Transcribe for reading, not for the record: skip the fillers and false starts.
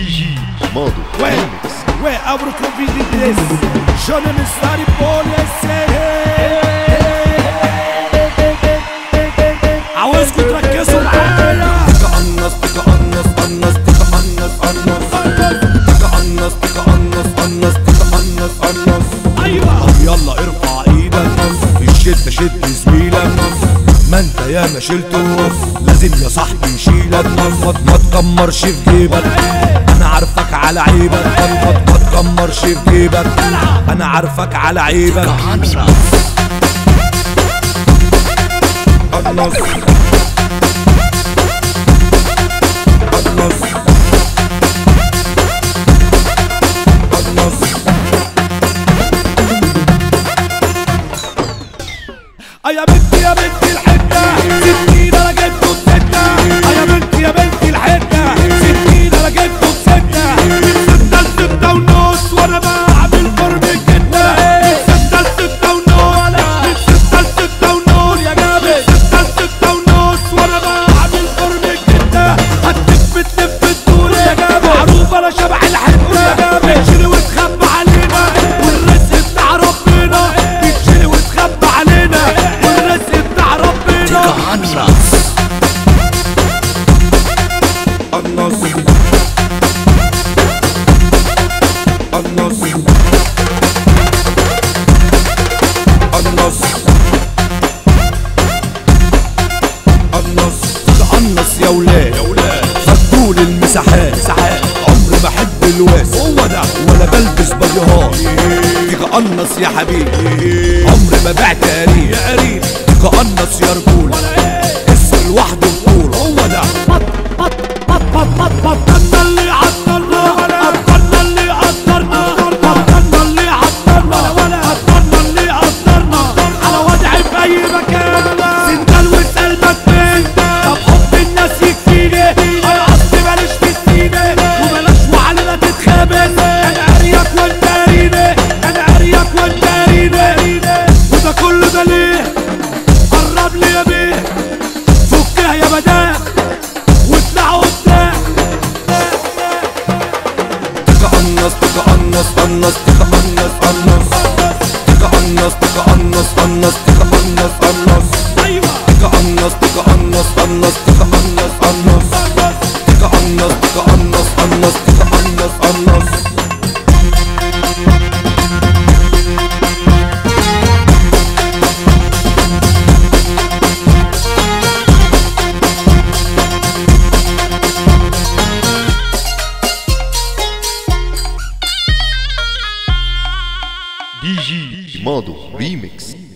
Digi, mando remix. Ué, abro o clube de três. Johnny Mistari, polícia. Aonde que o traqueio sou palha? TEKA ANS, TEKA ANS, ANS, TEKA ANS, ANS. TEKA ANS, TEKA ANS, ANS, TEKA ANS, ANS. أيوة. طب يلا ارفع ايدك. الشدة شد زميلك. ما انت يا ما شلت النص لازم يا صاحبي يشيلك. ما تكمرش في جيبك. أنا عارفك على عيبك. ما تكمرش في جيبك. أنا عارفك على عيبك. النص النص النص. أيا بنتي يا بنتي الحتة 60 أنا جبته بستة. أيا بنتي يا بنتي الحتة 60 أنا جبته بستة. من 6 ل 6 ونص وأنا بعمل كرب الجدة. من 6 ل 6 ونص. من 6 ل 6 ونص يا جابر. من 6 ل 6 ونص وأنا بعمل كرب الجدة. هتلف تلف الدور يا جابر. معروف أنا شبح الحتة يا جابر. بتشيل وتخبى علينا والرزق بتاع ربنا. بتشيل وتخبى علينا. تقنص يا ولاد فكول المساحات. عمري ما احب الواس ولا بلبس بيهات. تقنص يا حبيبي عمري ما بعت قريب. تقنص يا رجولة اسم لوحده بطولة. هو ده بط بط بط بط بط بطلنا اللي عطلنا. بطلنا اللي عطلنا. بطلنا اللي عطلنا. بطلنا اللي عطلنا. على وضعي في أي مكان سندال واسأل مكان. طب حب الناس يكفيني. أنا أصلي ماليش في السينة وبلاش وعلنا تتخابس. أنا عرياك وأنت قاريني. أنا عرياك وأنت قاريني. وده كله ده ليه؟ قرب لي يا بيه. فكها يا بداه واطلعوا قدام. تقنص تقنص قنص تقنص قنص. تقنص تقنص قنص تقنص قنص. أيوه. تقنص تقنص قنص تقنص قنص. تقنص تقنص قنص تقنص قنص. Digi, mando remix.